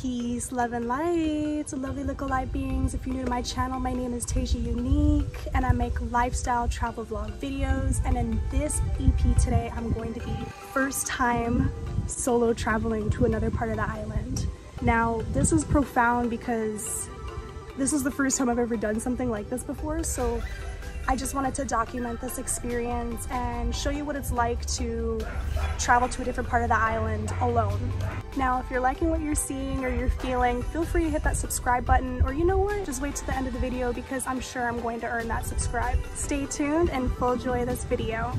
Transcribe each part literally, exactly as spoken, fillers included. Peace, love, and light, lovely look-alike beings. If you're new to my channel, my name is Taijah Unique, and I make lifestyle travel vlog videos. And in this E P today, I'm going to be first time solo traveling to another part of the island. Now, this is profound because this is the first time I've ever done something like this before, so I just wanted to document this experience and show you what it's like to travel to a different part of the island alone. Now, if you're liking what you're seeing or you're feeling, feel free to hit that subscribe button, or you know what, just wait to the end of the video because I'm sure I'm going to earn that subscribe. Stay tuned and full joy of this video.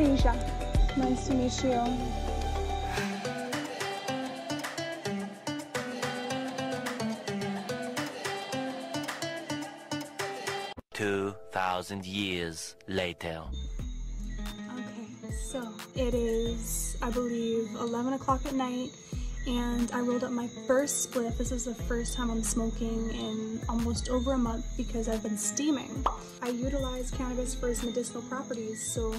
Taijah, nice to meet you. Two thousand years later. Okay, so it is, I believe, eleven o'clock at night, and I rolled up my first spliff. This is the first time I'm smoking in almost over a month because I've been steaming. I utilize cannabis for its medicinal properties, so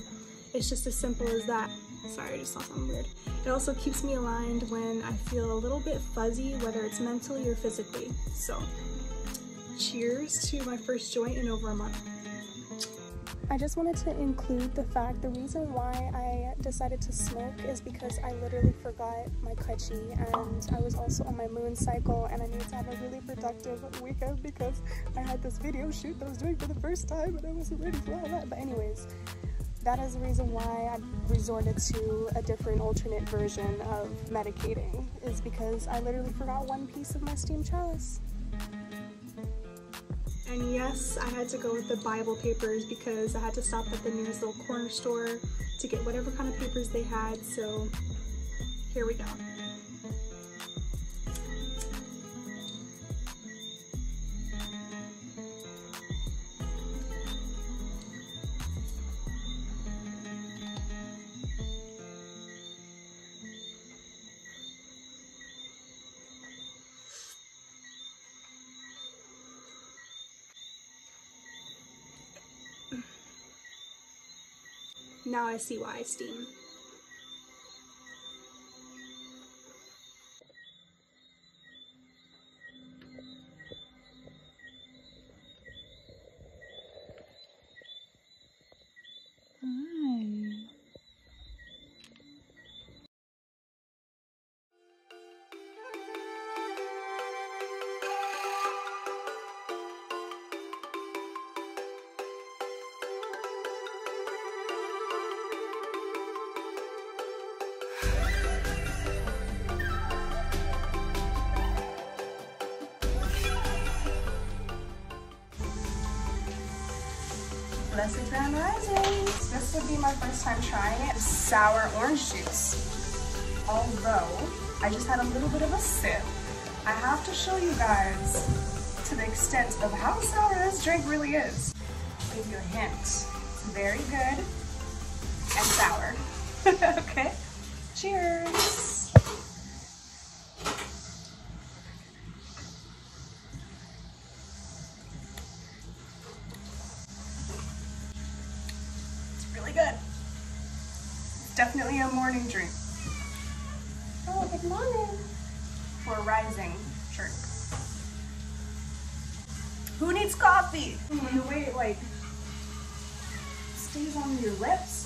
it's just as simple as that. Sorry, I just saw something weird. It also keeps me aligned when I feel a little bit fuzzy, whether it's mentally or physically. So, cheers to my first joint in over a month. I just wanted to include the fact, the reason why I decided to smoke is because I literally forgot my kachi, and I was also on my moon cycle, and I needed to have a really productive weekend because I had this video shoot that I was doing for the first time and I wasn't ready for all that. But anyways, that is the reason why I resorted to a different alternate version of medicating, is because I literally forgot one piece of my Steam Chalice. And yes, I had to go with the Bible papers because I had to stop at the nearest little corner store to get whatever kind of papers they had, so here we go. Now I see why I steam. Leslie Grand Risings. This would be my first time trying it. Sour orange juice. Although, I just had a little bit of a sip. I have to show you guys to the extent of how sour this drink really is. I'll give you a hint. Very good and sour. Okay, cheers. Definitely a morning drink. Oh, good morning. For a rising drink. Who needs coffee? Mm-hmm. When the weight like stays on your lips.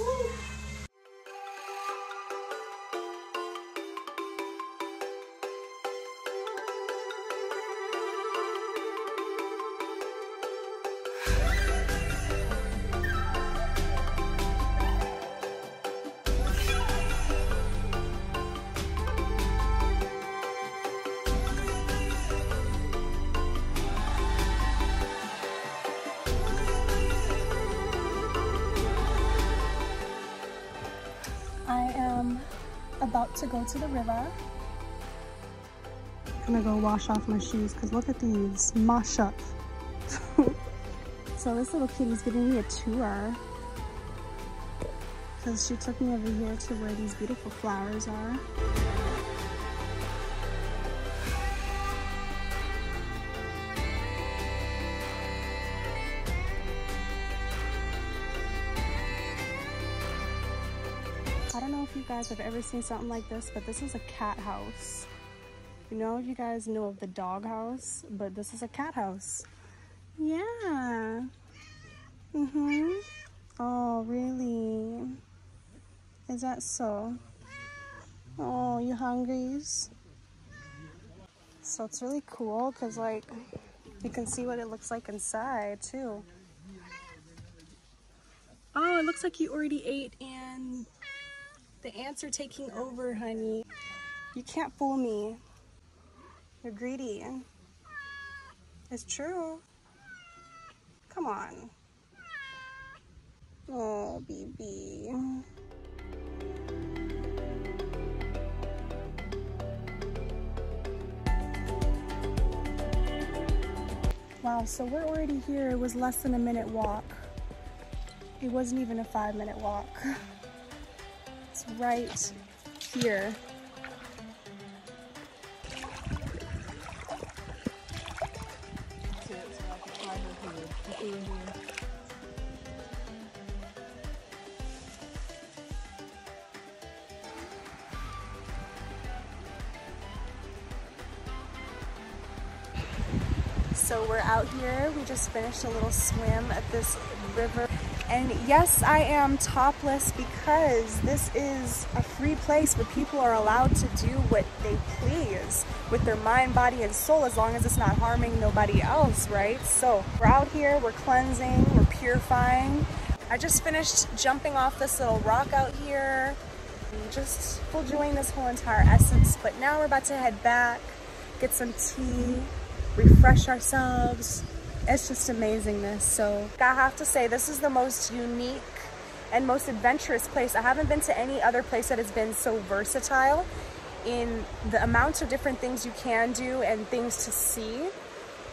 About to go to the river. I'm gonna go wash off my shoes because look at these, mosh up. So this little kitty's giving me a tour because she took me over here to where these beautiful flowers are. Guys, I've ever seen something like this, but this is a cat house. You know, you guys know of the dog house, but this is a cat house. Yeah. Mm-hmm. Oh, really? Is that so? Oh, you hungries? So it's really cool because, like, you can see what it looks like inside too. Oh, it looks like you already ate and the ants are taking over, honey. You can't fool me. You're greedy. It's true. Come on. Oh, baby. Wow, so we're already here. It was less than a minute walk. It wasn't even a five minute walk. It's right here. So we're out here. We just finished a little swim at this river. And yes, I am topless because this is a free place where people are allowed to do what they please with their mind, body, and soul, as long as it's not harming nobody else, right? So we're out here, we're cleansing, we're purifying. I just finished jumping off this little rock out here, just enjoying this whole entire essence. But now we're about to head back, get some tea, refresh ourselves. It's just amazingness. So I have to say, this is the most unique and most adventurous place. I haven't been to any other place that has been so versatile in the amount of different things you can do and things to see.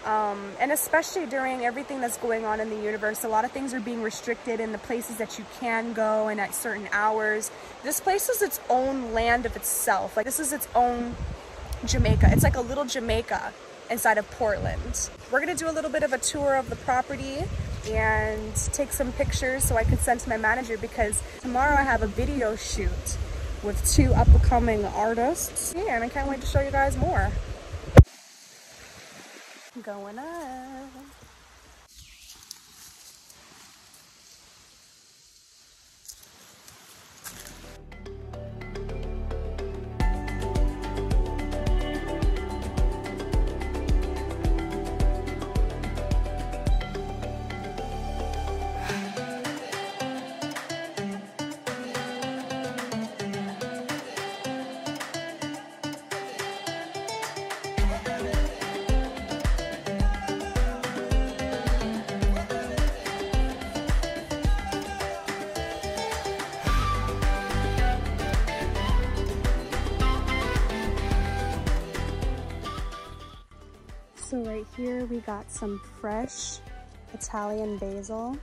Um, and especially during everything that's going on in the universe, a lot of things are being restricted in the places that you can go and at certain hours. This place is its own land of itself. Like, this is its own Jamaica. It's like a little Jamaica inside of Portland. We're gonna do a little bit of a tour of the property and take some pictures so I can send to my manager, because tomorrow I have a video shoot with two up-and-coming artists. Yeah, and I can't wait to show you guys more. Going up. So right here we got some fresh Italian basil.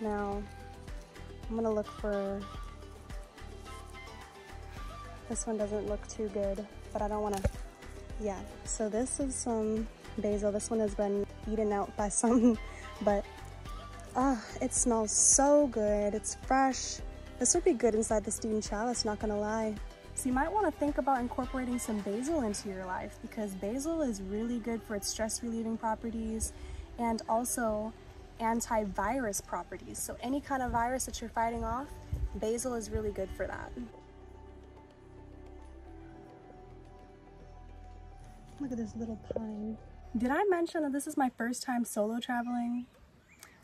Now I'm gonna look for, this one doesn't look too good, but I don't wanna, yeah. So this is some basil. This one has been eaten out by some, but ah, uh, it smells so good. It's fresh. This would be good inside the Steam Chalice, not gonna lie. So you might want to think about incorporating some basil into your life, because basil is really good for its stress relieving properties, and also antivirus properties. So any kind of virus that you're fighting off, basil is really good for that. Look at this little pine. Did I mention that this is my first time solo traveling?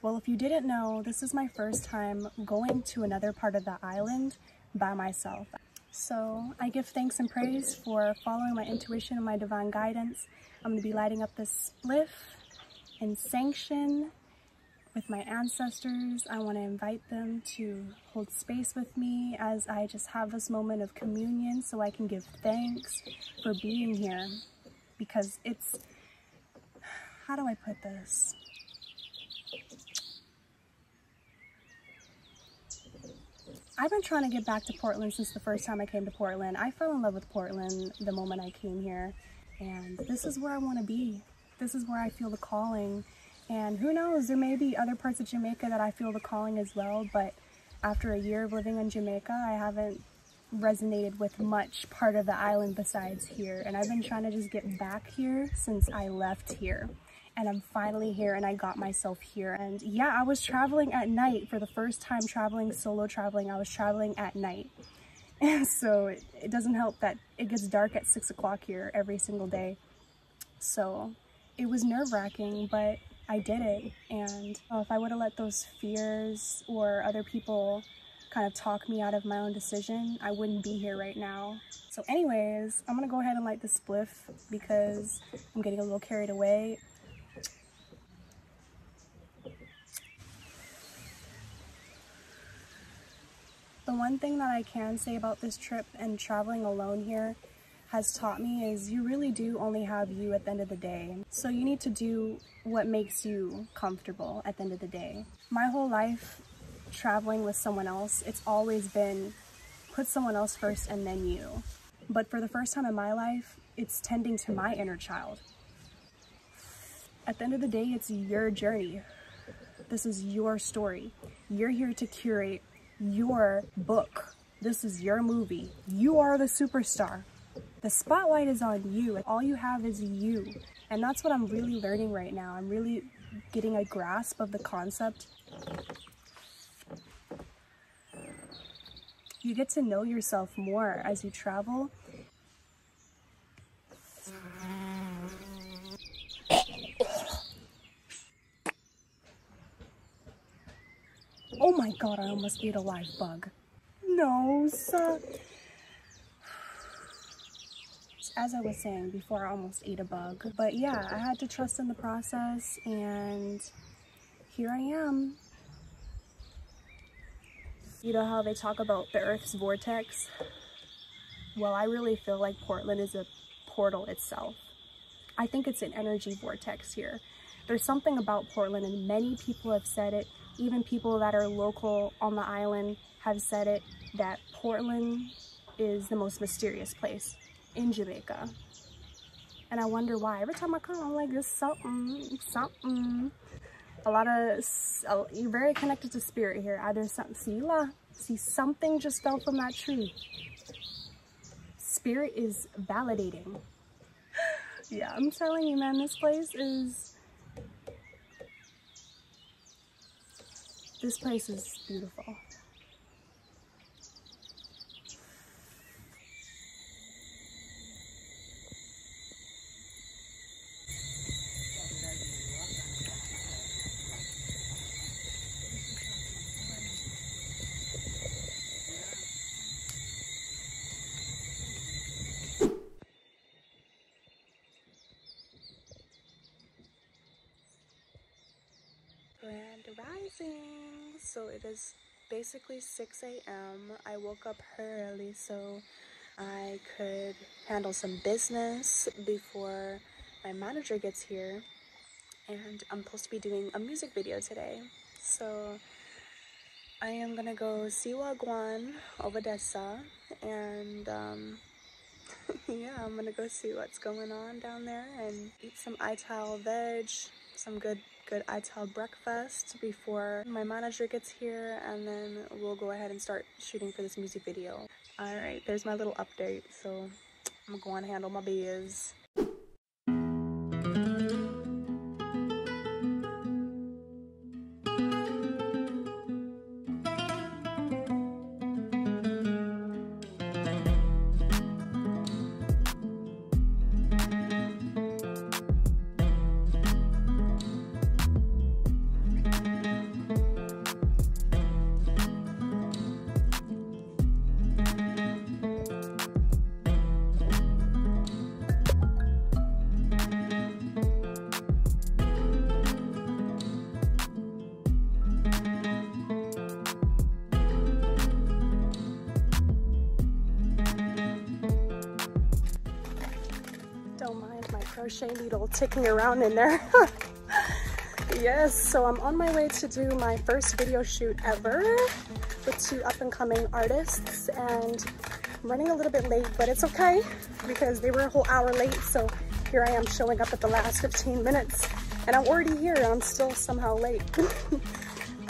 Well, if you didn't know, this is my first time going to another part of the island by myself. So I give thanks and praise for following my intuition and my divine guidance. I'm going to be lighting up this spliff in sanction with my ancestors. I want to invite them to hold space with me as I just have this moment of communion so I can give thanks for being here. Because it's, how do I put this? I've been trying to get back to Portland since the first time I came to Portland. I fell in love with Portland the moment I came here, and this is where I want to be. This is where I feel the calling, and who knows, there may be other parts of Jamaica that I feel the calling as well, but after a year of living in Jamaica, I haven't resonated with much part of the island besides here, and I've been trying to just get back here since I left here. And I'm finally here, and I got myself here. And yeah, I was traveling at night for the first time, traveling solo traveling. I was traveling at night, and so it, it doesn't help that it gets dark at six o'clock here every single day. So it was nerve-wracking, but I did it. And oh, if I would have let those fears or other people kind of talk me out of my own decision, I wouldn't be here right now. So anyways, I'm gonna go ahead and light this spliff because I'm getting a little carried away. The one thing that I can say about this trip and traveling alone here has taught me is you really do only have you at the end of the day. So you need to do what makes you comfortable at the end of the day. My whole life traveling with someone else, it's always been put someone else first and then you. But for the first time in my life, it's tending to my inner child. At the end of the day, it's your journey. This is your story. You're here to curate your book. This is your movie. You are the superstar. The spotlight is on you, and all you have is you. And that's what I'm really learning right now. I'm really getting a grasp of the concept. You get to know yourself more as you travel. Oh my god, I almost ate a live bug. No, sir. As I was saying before, I almost ate a bug. But yeah, I had to trust in the process, and here I am. You know how they talk about the Earth's vortex? Well, I really feel like Portland is a portal itself. I think it's an energy vortex here. There's something about Portland, and many people have said it. Even people that are local on the island have said it, that Portland is the most mysterious place in Jamaica. And I wonder why. Every time I come, I'm like, there's something, something. A lot of, uh, you're very connected to spirit here. Either something, see, la, see something just fell from that tree. Spirit is validating. Yeah, I'm telling you, man, this place is... This place is beautiful. Grand rising. So it is basically six A M I woke up early so I could handle some business before my manager gets here. And I'm supposed to be doing a music video today. So I am gonna go see Wagwan Obadesa, and um, yeah, I'm gonna go see what's going on down there and eat some ital veg, some good good ital breakfast before my manager gets here, and then we'll go ahead and start shooting for this music video. All right, there's my little update. So I'm gonna go and handle my biz. crochet needle ticking around in there. Yes, so I'm on my way to do my first video shoot ever with two up-and-coming artists, and I'm running a little bit late, but it's okay because they were a whole hour late, so here I am showing up at the last fifteen minutes, and I'm already here and I'm still somehow late.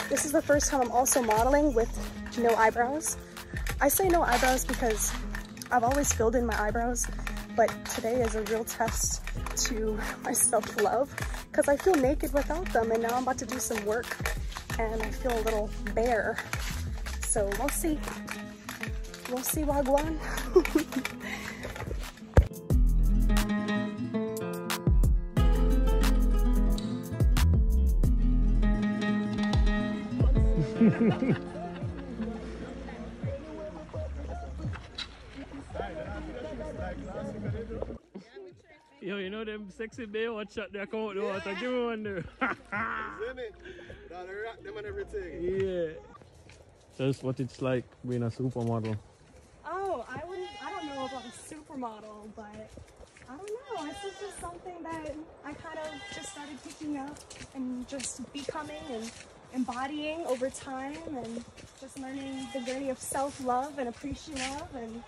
This is the first time I'm also modeling with no eyebrows. I say no eyebrows because I've always filled in my eyebrows, but today is a real test to my self-love because I feel naked without them, and now I'm about to do some work and I feel a little bare. So we'll see. We'll see, Wagwan. Yo, you know them sexy Baywatch shot their account though, so give me one there. Isn't it? That rock them and everything. Yeah. That's what it's like being a supermodel. Oh, I wouldn't, I don't know about a supermodel, but I don't know. This is just something that I kind of just started picking up and just becoming and embodying over time, and just learning the journey of self-love and appreciation love, and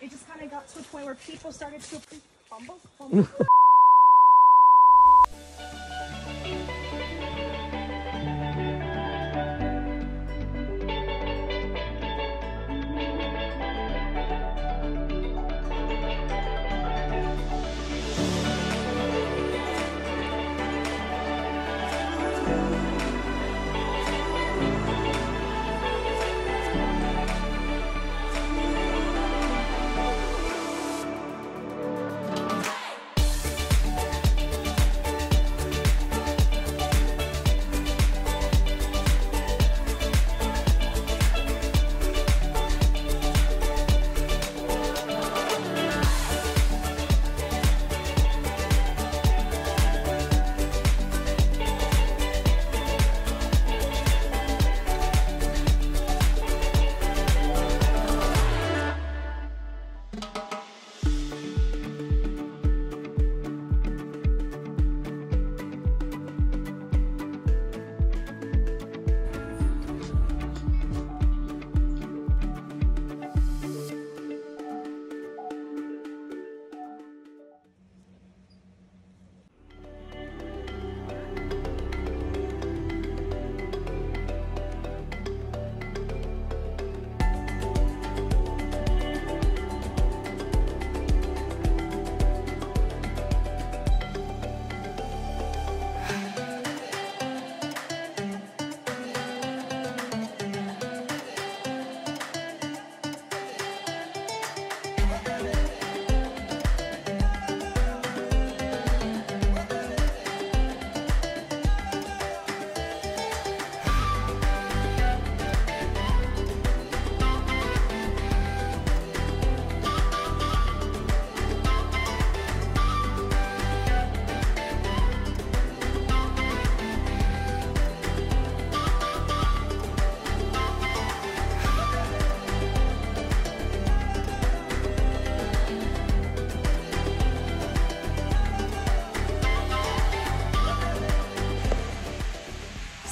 it just kind of got to a point where people started to appreciate bumble, bumble.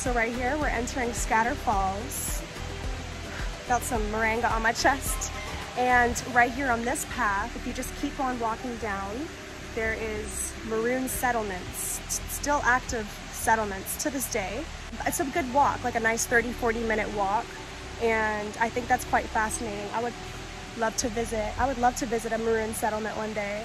So right here, we're entering Scatter Falls. Got some moringa on my chest. And right here on this path, if you just keep on walking down, there is maroon settlements, still active settlements to this day. It's a good walk, like a nice thirty, forty minute walk. And I think that's quite fascinating. I would love to visit, I would love to visit a maroon settlement one day.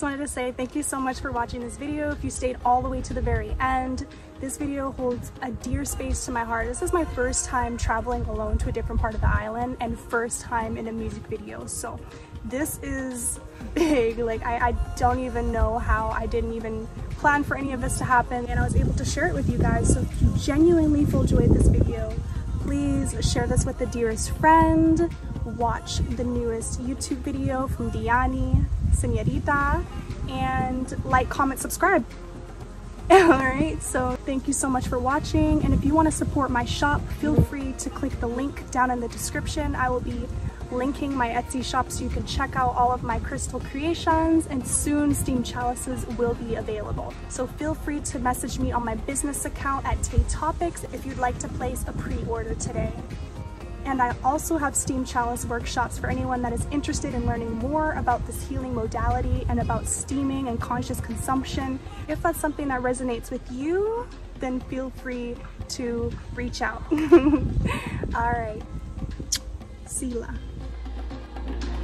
just wanted to say thank you so much for watching this video. If you stayed all the way to the very end, this video holds a dear space to my heart. This is my first time traveling alone to a different part of the island and first time in a music video. So this is big. Like I, I don't even know how. I didn't even plan for any of this to happen, and I was able to share it with you guys. So if you genuinely enjoyed this video, please share this with the dearest friend. Watch the newest YouTube video from D'yani Senorita, and like, comment, subscribe. Alright, so thank you so much for watching, and if you want to support my shop, feel free to click the link down in the description. I will be linking my Etsy shop so you can check out all of my crystal creations, and soon Steam Chalices will be available. So feel free to message me on my business account at TaiTopics if you'd like to place a pre-order today. And I also have Steam Chalice workshops for anyone that is interested in learning more about this healing modality and about steaming and conscious consumption. If that's something that resonates with you, then feel free to reach out. All right. See ya.